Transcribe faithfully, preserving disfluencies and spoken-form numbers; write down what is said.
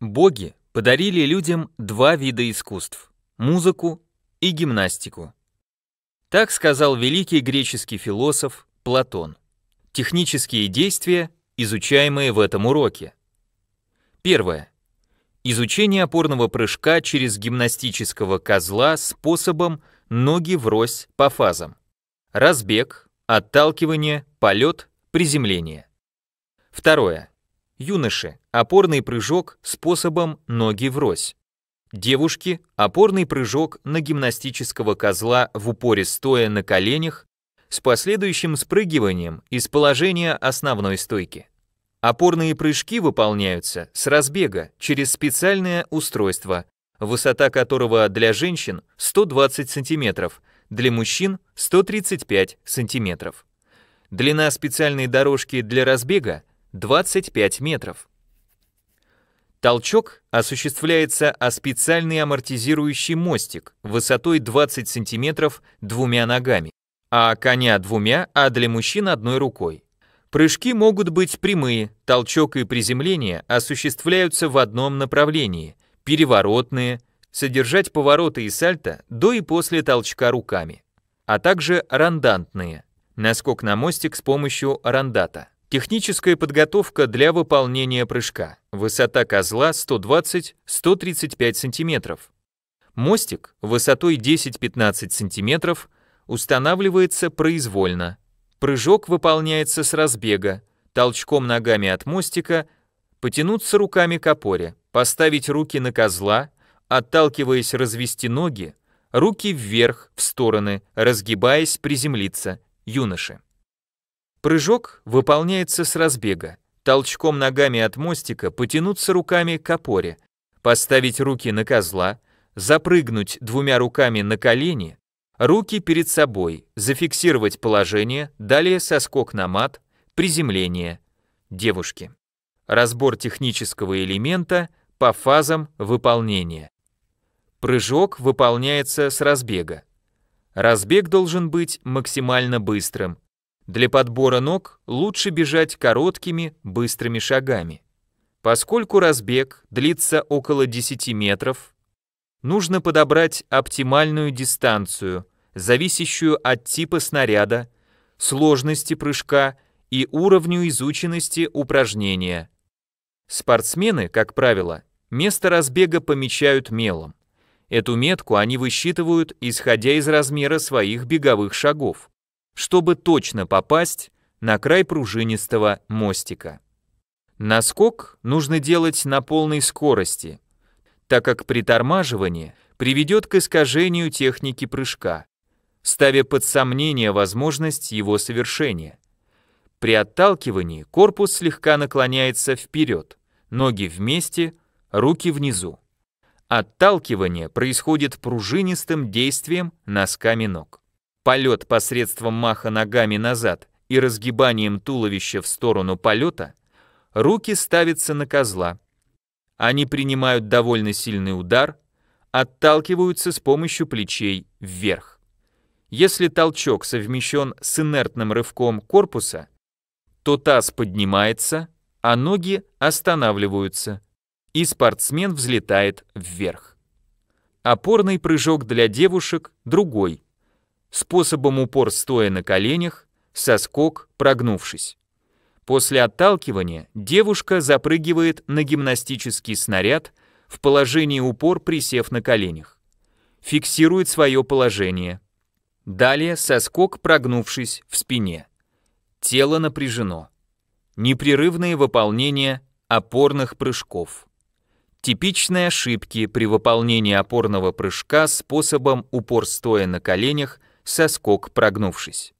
Боги подарили людям два вида искусств – музыку и гимнастику. Так сказал великий греческий философ Платон. Технические действия, изучаемые в этом уроке. Первое. Изучение опорного прыжка через гимнастического козла способом ноги врозь по фазам. Разбег, отталкивание, полет, приземление. Второе. Юноши – опорный прыжок способом ноги врозь. Девушки – опорный прыжок на гимнастического козла в упоре стоя на коленях с последующим спрыгиванием из положения основной стойки. Опорные прыжки выполняются с разбега через специальное устройство, высота которого для женщин сто двадцать сантиметров, для мужчин сто тридцать пять сантиметров. Длина специальной дорожки для разбега двадцать пять метров. Толчок осуществляется о специальный амортизирующий мостик высотой двадцать сантиметров двумя ногами, а коня двумя, а для мужчин одной рукой. Прыжки могут быть прямые, толчок и приземление осуществляются в одном направлении, переворотные, содержать повороты и сальто до и после толчка руками, а также рандантные, наскок на мостик с помощью рандата. Техническая подготовка для выполнения прыжка. Высота козла сто двадцать — сто тридцать пять сантиметров. Мостик высотой десять — пятнадцать сантиметров устанавливается произвольно. Прыжок выполняется с разбега, толчком ногами от мостика, потянуться руками к опоре, поставить руки на козла, отталкиваясь развести ноги, руки вверх, в стороны, разгибаясь, приземлиться, юноши. Прыжок выполняется с разбега, толчком ногами от мостика потянуться руками к опоре, поставить руки на козла, запрыгнуть двумя руками на колени, руки перед собой, зафиксировать положение, далее соскок на мат, приземление, девушки. Разбор технического элемента по фазам выполнения. Прыжок выполняется с разбега. Разбег должен быть максимально быстрым. Для подбора ног лучше бежать короткими, быстрыми шагами. Поскольку разбег длится около десяти метров, нужно подобрать оптимальную дистанцию, зависящую от типа снаряда, сложности прыжка и уровню изученности упражнения. Спортсмены, как правило, место разбега помечают мелом. Эту метку они высчитывают, исходя из размера своих беговых шагов, чтобы точно попасть на край пружинистого мостика. Наскок нужно делать на полной скорости, так как притормаживание приведет к искажению техники прыжка, ставя под сомнение возможность его совершения. При отталкивании корпус слегка наклоняется вперед, ноги вместе, руки внизу. Отталкивание происходит пружинистым действием носками ног. Полет посредством маха ногами назад и разгибанием туловища в сторону полета, руки ставятся на козла. Они принимают довольно сильный удар, отталкиваются с помощью плечей вверх. Если толчок совмещен с инертным рывком корпуса, то таз поднимается, а ноги останавливаются, и спортсмен взлетает вверх. Опорный прыжок для девушек другой. Способом упор стоя на коленях, соскок, прогнувшись. После отталкивания девушка запрыгивает на гимнастический снаряд в положении упор, присев на коленях. Фиксирует свое положение. Далее соскок, прогнувшись в спине. Тело напряжено. Непрерывное выполнение опорных прыжков. Типичные ошибки при выполнении опорного прыжка способом упор стоя на коленях, соскок, прогнувшись.